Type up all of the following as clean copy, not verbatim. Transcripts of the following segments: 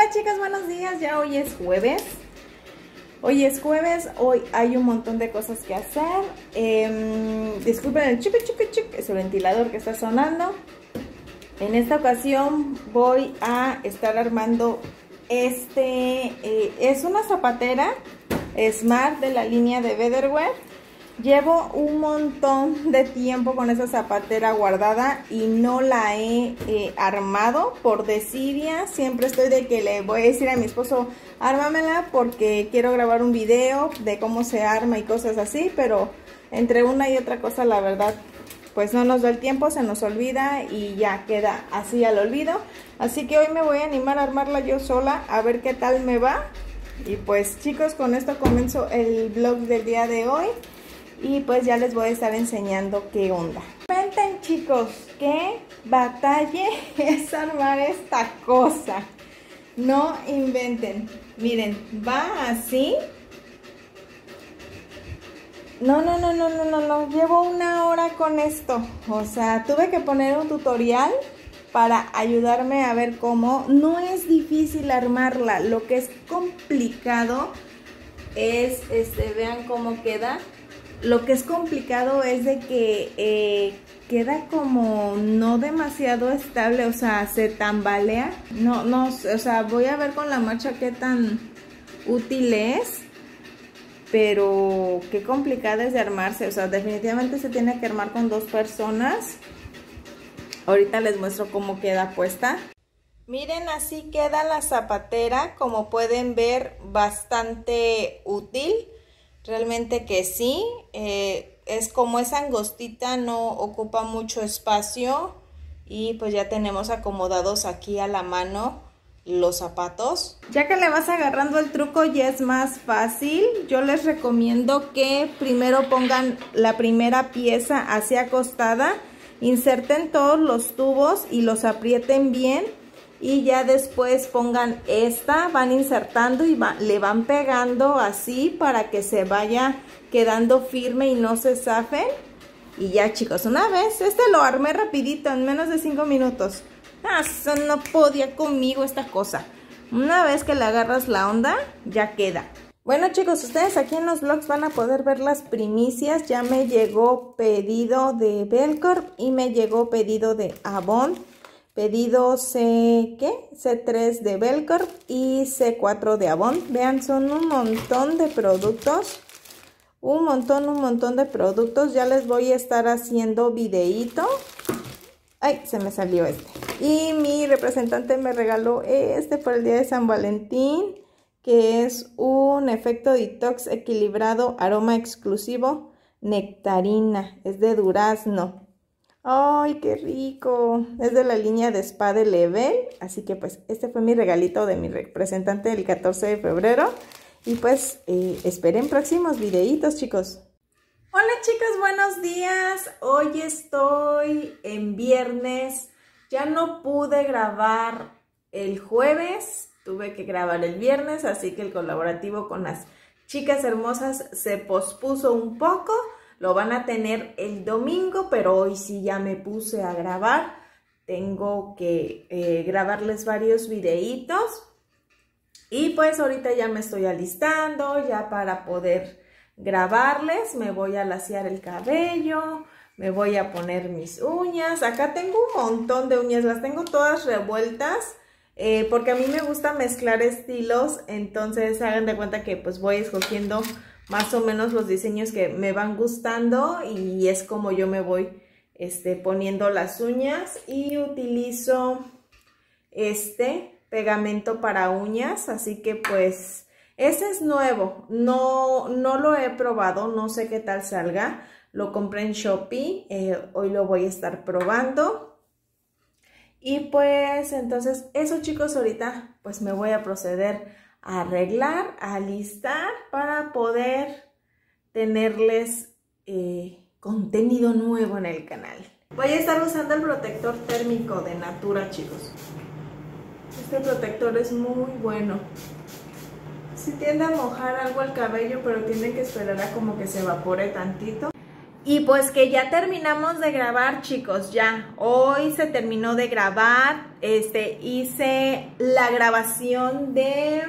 Hola chicas, buenos días, ya hoy es jueves. Hoy es jueves, hoy hay un montón de cosas que hacer. Disculpen el chup, chup, chup, es el ventilador que está sonando. En esta ocasión voy a estar armando es una zapatera Smart de la línea de Betterware. Llevo un montón de tiempo con esa zapatera guardada y no la he armado por desidia. Siempre estoy de que le voy a decir a mi esposo, ármamela porque quiero grabar un video de cómo se arma y cosas así. Pero entre una y otra cosa, la verdad, pues no nos da el tiempo, se nos olvida y ya queda así al olvido. Así que hoy me voy a animar a armarla yo sola, a ver qué tal me va. Y pues chicos, con esto comienzo el vlog del día de hoy. Y pues ya les voy a estar enseñando qué onda. Cuenten chicos, qué batalla es armar esta cosa. No inventen. Miren, va así. No. Llevo una hora con esto. O sea, tuve que poner un tutorial para ayudarme a ver cómo. No es difícil armarla. Lo que es complicado es, vean cómo queda. Lo que es complicado es de que queda como no demasiado estable, o sea, se tambalea. No, o sea, voy a ver con la marcha qué tan útil es, pero qué complicada es de armarse. O sea, definitivamente se tiene que armar con dos personas. Ahorita les muestro cómo queda puesta. Miren, así queda la zapatera, como pueden ver, bastante útil. Realmente que sí, es como es angostita, no ocupa mucho espacio y pues ya tenemos acomodados aquí a la mano los zapatos. Ya que le vas agarrando el truco ya es más fácil. Yo les recomiendo que primero pongan la primera pieza hacia acostada, inserten todos los tubos y los aprieten bien. Y ya después pongan esta, van insertando y le van pegando así para que se vaya quedando firme y no se zafen. Y ya chicos, una vez, lo armé rapidito, en menos de 5 minutos. Ah, no podía conmigo esta cosa. Una vez que le agarras la onda, ya queda. Bueno chicos, ustedes aquí en los vlogs van a poder ver las primicias. Ya me llegó pedido de Belcorp y me llegó pedido de Avon. Pedido C3 de Belcorp y C4 de Avon. Vean, son un montón de productos. Un montón de productos. Ya les voy a estar haciendo videíto. Ay, se me salió este. Y mi representante me regaló este por el día de San Valentín, que es un efecto detox equilibrado, aroma exclusivo, nectarina. Es de durazno. ¡Ay, qué rico! Es de la línea de spa de Level, así que pues este fue mi regalito de mi representante el 14 de febrero. Y pues esperen próximos videitos, chicos. Hola chicos, buenos días. Hoy estoy en viernes. Ya no pude grabar el jueves, tuve que grabar el viernes, así que el colaborativo con las chicas hermosas se pospuso un poco. Lo van a tener el domingo, pero hoy sí ya me puse a grabar. Tengo que grabarles varios videitos. Y pues ahorita ya me estoy alistando ya para poder grabarles. Me voy a laciar el cabello, me voy a poner mis uñas. Acá tengo un montón de uñas, las tengo todas revueltas. Porque a mí me gusta mezclar estilos, entonces hagan de cuenta que pues voy escogiendo más o menos los diseños que me van gustando y es como yo me voy poniendo las uñas. Y utilizo este pegamento para uñas, así que pues ese es nuevo, no lo he probado, no sé qué tal salga. Lo compré en Shopee, hoy lo voy a estar probando. Y pues entonces eso chicos, ahorita pues me voy a proceder a arreglar, a alistar para poder tenerles contenido nuevo en el canal. Voy a estar usando el protector térmico de Natura chicos. Este protector es muy bueno. Sí tiende a mojar algo el cabello, pero tienen que esperar a como que se evapore tantito. Y pues que ya terminamos de grabar, chicos, ya. Hoy se terminó de grabar, hice la grabación de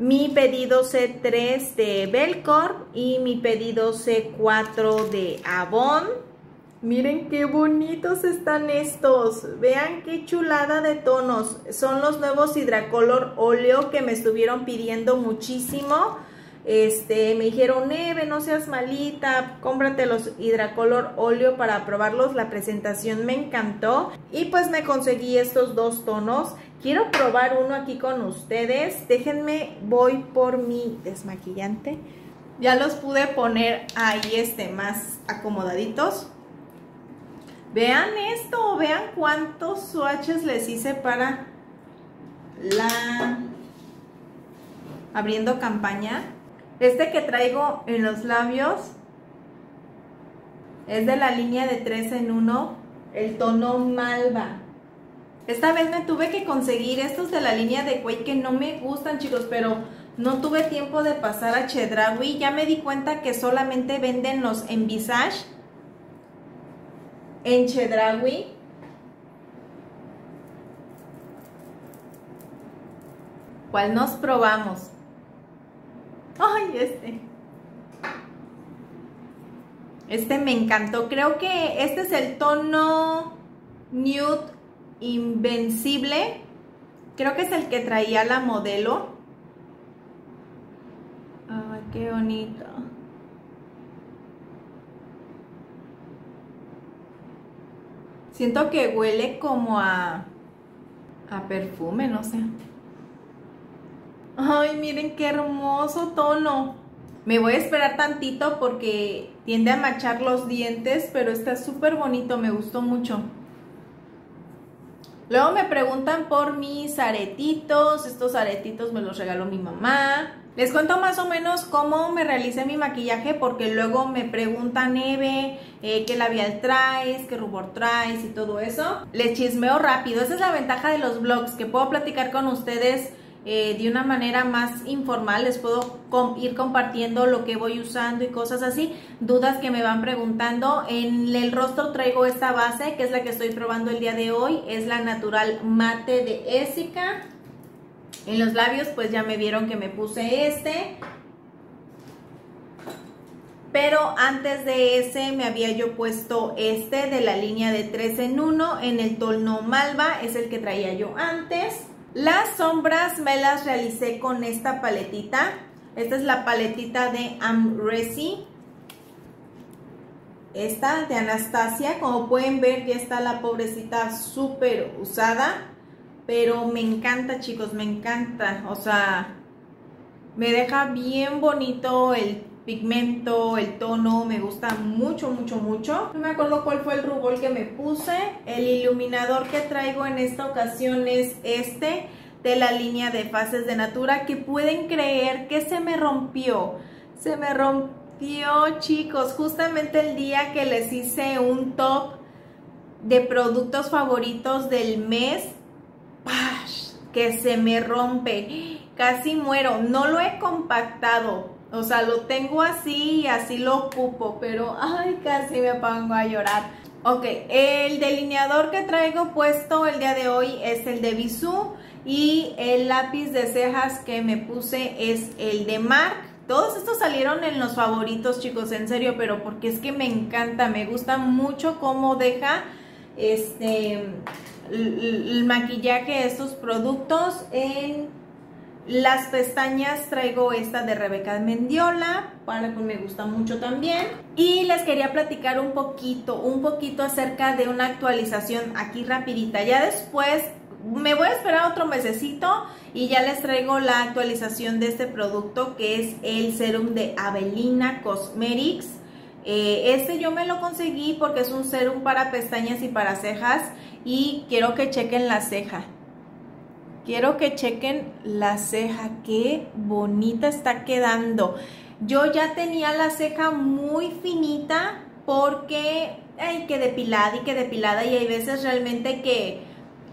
mi pedido C3 de Belcorp y mi pedido C4 de Avon. Miren qué bonitos están estos. Vean qué chulada de tonos. Son los nuevos Hidracolor Óleo que me estuvieron pidiendo muchísimo. Me dijeron, Neve, no seas malita, cómprate los Hidracolor Óleo para probarlos. La presentación me encantó y pues me conseguí estos dos tonos. Quiero probar uno aquí con ustedes. Déjenme, voy por mi desmaquillante. Ya los pude poner ahí más acomodaditos. Vean esto, vean cuántos swatches les hice para la abriendo campaña. Este que traigo en los labios es de la línea de 3 en 1, el tono malva. Esta vez me tuve que conseguir estos de la línea de Quake que no me gustan, chicos, pero no tuve tiempo de pasar a Chedrawi. Ya me di cuenta que solamente venden los en Visage, en Chedrawi. ¿Cuál nos probamos? ¡Ay, Este me encantó. Creo que este es el tono Nude Invencible. Creo que es el que traía la modelo. ¡Ay, qué bonito! Siento que huele como a perfume, no sé. Ay, miren qué hermoso tono. Me voy a esperar tantito porque tiende a manchar los dientes, pero está súper bonito, me gustó mucho. Luego me preguntan por mis aretitos. Estos aretitos me los regaló mi mamá. Les cuento más o menos cómo me realicé mi maquillaje, porque luego me preguntan, Eve, qué labial traes, qué rubor traes y todo eso. Les chismeo rápido. Esa es la ventaja de los vlogs, que puedo platicar con ustedes de una manera más informal. Les puedo ir compartiendo lo que voy usando y cosas así, dudas que me van preguntando. En el rostro traigo esta base, que es la que estoy probando el día de hoy, es la Natural Mate de Ésika. En los labios pues ya me vieron que me puse este, pero antes de ese me había yo puesto este de la línea de 3 en 1 en el tono malva, es el que traía yo antes. Las sombras me las realicé con esta paletita. Esta es la paletita de Amresi, esta de Anastasia. Como pueden ver, ya está la pobrecita súper usada, pero me encanta, chicos, me encanta. O sea, me deja bien bonito el pigmento, el tono, me gusta mucho, mucho, mucho. No me acuerdo cuál fue el rubor que me puse. El iluminador que traigo en esta ocasión es este de la línea de fases de Natura, que pueden creer que se me rompió. Se me rompió, chicos, justamente el día que les hice un top de productos favoritos del mes, que se me rompe. Casi muero, no lo he compactado. O sea, lo tengo así y así lo ocupo, pero ay, casi me pongo a llorar. Ok, el delineador que traigo puesto el día de hoy es el de Visu, y el lápiz de cejas que me puse es el de Marc. Todos estos salieron en los favoritos, chicos, en serio, pero porque es que me encanta, me gusta mucho cómo deja el maquillaje de estos productos. En las pestañas traigo esta de Rebeca Mendiola, para que me gusta mucho también. Y les quería platicar un poquito acerca de una actualización aquí rapidita. Ya después me voy a esperar otro mesecito y ya les traigo la actualización de este producto, que es el serum de Avelina Cosmetics. Yo me lo conseguí porque es un serum para pestañas y para cejas, y quiero que chequen la ceja. Quiero que chequen la ceja, qué bonita está quedando. Yo ya tenía la ceja muy finita porque hay que depilada y que depilada, y hay veces realmente que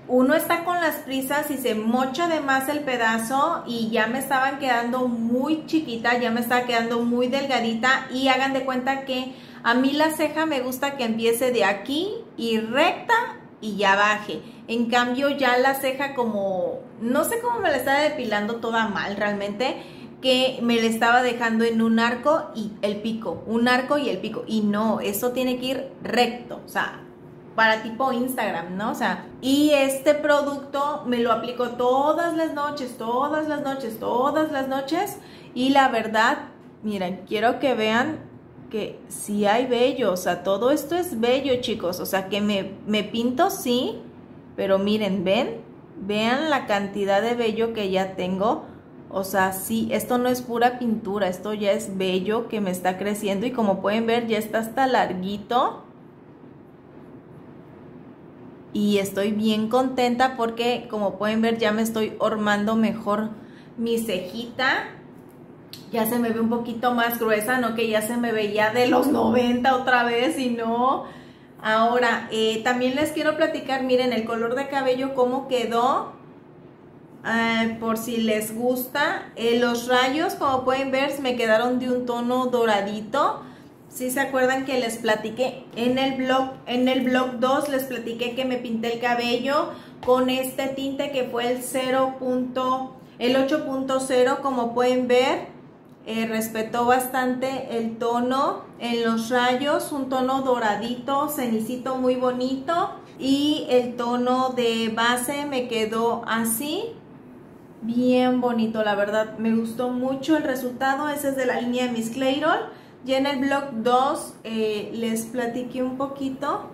uno está con las prisas y se mocha de más el pedazo, y ya me estaban quedando muy chiquita, ya me estaba quedando muy delgadita. Y hagan de cuenta que A mí la ceja me gusta que empiece de aquí y recta y ya baje. En cambio ya la ceja como, no sé cómo me la estaba depilando toda mal realmente, que me la estaba dejando en un arco y el pico, un arco y el pico. Y no, eso tiene que ir recto, o sea, para tipo Instagram, ¿no? O sea, y este producto me lo aplico todas las noches. Y la verdad, miren, quiero que vean que sí hay vello, o sea, todo esto es vello, chicos. O sea, que me pinto, sí, pero miren, vean la cantidad de vello que ya tengo. O sea, sí, esto no es pura pintura, esto ya es vello que me está creciendo y como pueden ver ya está hasta larguito. Y estoy bien contenta porque, como pueden ver, ya me estoy hormando mejor mi cejita. Ya se me ve un poquito más gruesa, no que ya se me veía de los 90 otra vez, y no. Ahora, también les quiero platicar, miren, el color de cabello, cómo quedó. Por si les gusta. Los rayos, como pueden ver, me quedaron de un tono doradito. Si se acuerdan que les platiqué en el blog 2 les platiqué que me pinté el cabello con este tinte que fue el 8.0, como pueden ver, respetó bastante el tono en los rayos, un tono doradito, cenicito muy bonito, y el tono de base me quedó así. Bien bonito, la verdad, me gustó mucho el resultado. Ese es de la línea de Miss Clairol. Ya en el blog 2 les platiqué un poquito,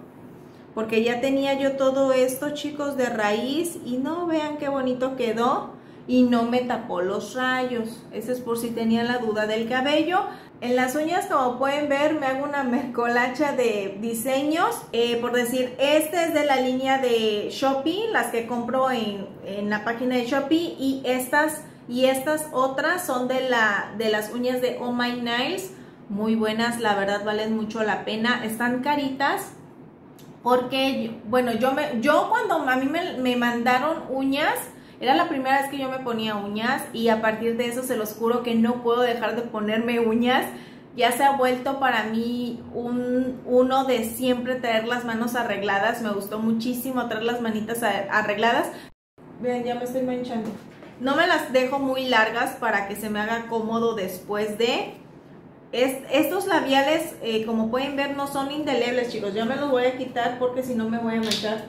porque ya tenía yo todo esto, chicos, de raíz. Y no, vean qué bonito quedó. Y no me tapó los rayos. Ese es por si tenían la duda del cabello. En las uñas, como pueden ver, me hago una mezcolacha de diseños. Por decir, este es de la línea de Shopee, las que compro en la página de Shopee. Y estas otras son de las uñas de Oh My Nails. Muy buenas, la verdad, valen mucho la pena. Están caritas porque, bueno, yo cuando a mí me mandaron uñas, era la primera vez que yo me ponía uñas, y a partir de eso se los juro que no puedo dejar de ponerme uñas. Ya se ha vuelto para mí uno de siempre traer las manos arregladas. Me gustó muchísimo traer las manitas arregladas. Vean, ya me estoy manchando. No me las dejo muy largas para que se me haga cómodo después de... Estos labiales, como pueden ver, no son indelebles, chicos. Yo me los voy a quitar porque si no me voy a manchar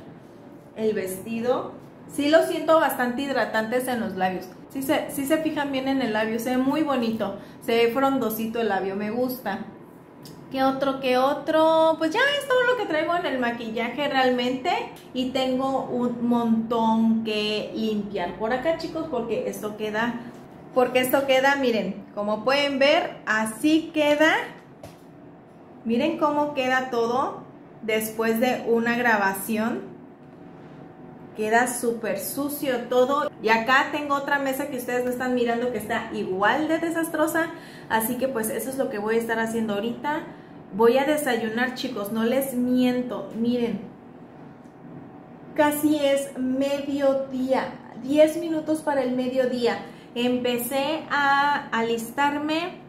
el vestido. Sí los siento bastante hidratantes en los labios. Sí se fijan bien en el labio, se ve muy bonito. Se ve frondosito el labio, me gusta. ¿Qué otro? Pues ya es todo lo que traigo en el maquillaje realmente. Y tengo un montón que limpiar por acá, chicos, porque esto queda... miren, como pueden ver, así queda. Miren cómo queda todo después de una grabación. Queda súper sucio todo. Y acá tengo otra mesa que ustedes no están mirando que está igual de desastrosa. Así que pues eso es lo que voy a estar haciendo ahorita. Voy a desayunar, chicos, no les miento. Miren, casi es mediodía, 10 minutos para el mediodía. Empecé a alistarme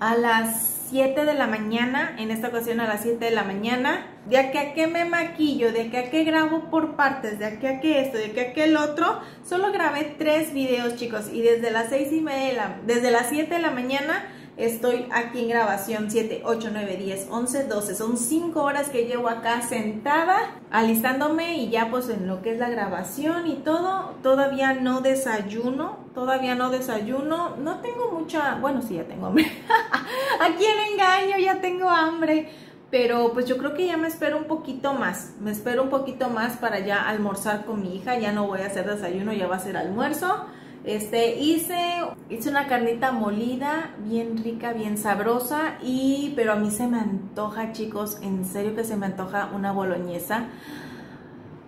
a las 7 de la mañana, en esta ocasión a las 7 de la mañana. De aquí a que me maquillo, de aquí a que grabo por partes, de aquí a que esto, de aquí a que el otro. Solo grabé 3 videos, chicos, y desde las 7 de la mañana estoy aquí en grabación. 7, 8, 9, 10, 11, 12. Son 5 horas que llevo acá sentada alistándome, y ya pues en lo que es la grabación y todo, todavía no desayuno. No tengo mucha... Bueno, sí, ya tengo hambre. ¿A quién engaño? Ya tengo hambre. Pero pues yo creo que ya me espero un poquito más. Me espero un poquito más para ya almorzar con mi hija. Ya no voy a hacer desayuno, ya va a ser almuerzo. Hice una carnita molida, bien rica, bien sabrosa, pero a mí se me antoja, chicos, en serio que se me antoja una boloñesa.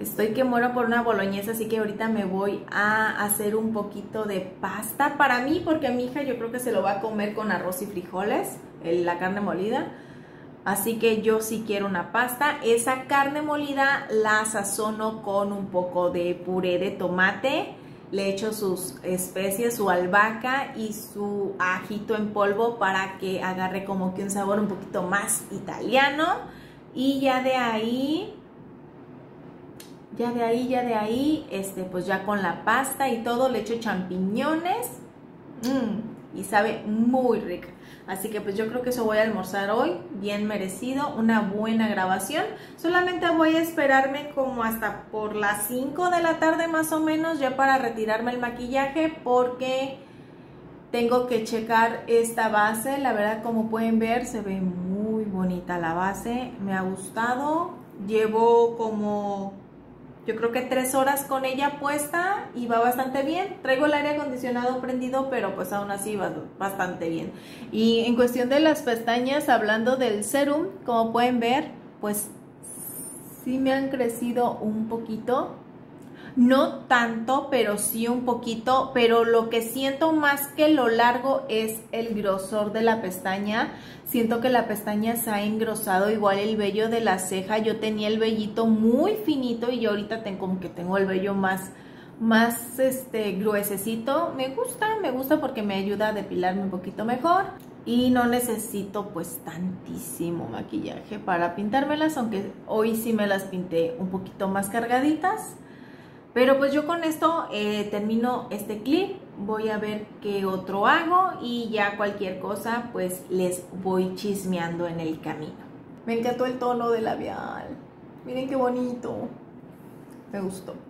Estoy que muero por una boloñesa, así que ahorita me voy a hacer un poquito de pasta para mí, porque a mi hija yo creo que se lo va a comer con arroz y frijoles, la carne molida. Así que yo sí quiero una pasta. Esa carne molida la sazono con un poco de puré de tomate. le echo sus especies, su albahaca y su ajito en polvo para que agarre como que un sabor un poquito más italiano. Y ya de ahí, pues ya con la pasta y todo le echo champiñones. Y sabe muy rica. Así que pues yo creo que eso voy a almorzar hoy, bien merecido, una buena grabación. Solamente voy a esperarme como hasta por las 5 de la tarde más o menos, ya para retirarme el maquillaje, porque tengo que checar esta base. La verdad, como pueden ver, se ve muy bonita la base, me ha gustado. Llevo como... yo creo que 3 horas con ella puesta y va bastante bien. Traigo el aire acondicionado prendido, pero pues aún así va bastante bien. Y en cuestión de las pestañas, hablando del serum, como pueden ver, pues sí me han crecido un poquito. No tanto, pero sí un poquito. Pero lo que siento más que lo largo es el grosor de la pestaña. Siento que la pestaña se ha engrosado, igual el vello de la ceja. Yo tenía el vellito muy finito y yo ahorita tengo como que tengo el vello más gruesecito. Me gusta porque me ayuda a depilarme un poquito mejor. Y no necesito pues tantísimo maquillaje para pintármelas, aunque hoy sí me las pinté un poquito más cargaditas. Pero pues yo con esto termino este clip, voy a ver qué otro hago y ya cualquier cosa pues les voy chismeando en el camino. Me encantó el tono de labial, miren qué bonito, me gustó.